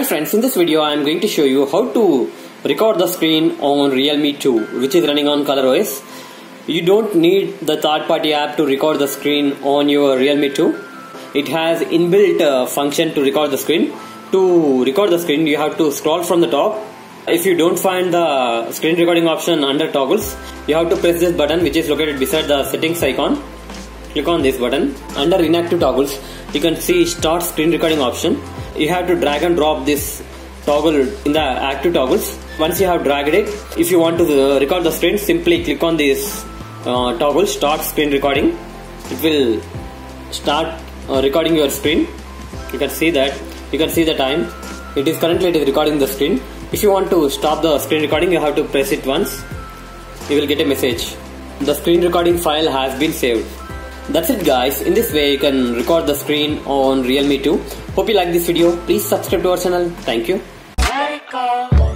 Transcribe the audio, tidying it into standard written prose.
Hi friends, in this video I am going to show you how to record the screen on Realme 2 which is running on ColorOS. You don't need the third-party app to record the screen on your Realme 2. It has inbuilt function to record the screen. To record the screen you have to scroll from the top. If you don't find the screen recording option under toggles, you have to press this button which is located beside the settings icon. Click on this button. Under inactive toggles you can see start screen recording option. You have to drag and drop this toggle in the active toggles. Once you have dragged it, if you want to record the screen, simply click on this toggle start screen recording. It will start recording your screen. You can see the time. It is currently recording the screen. If you want to stop the screen recording, you have to press it once. You will get a message. The screen recording file has been saved. That's it guys, in this way you can record the screen on Realme 2. Hope you like this video. Please subscribe to our channel. Thank you.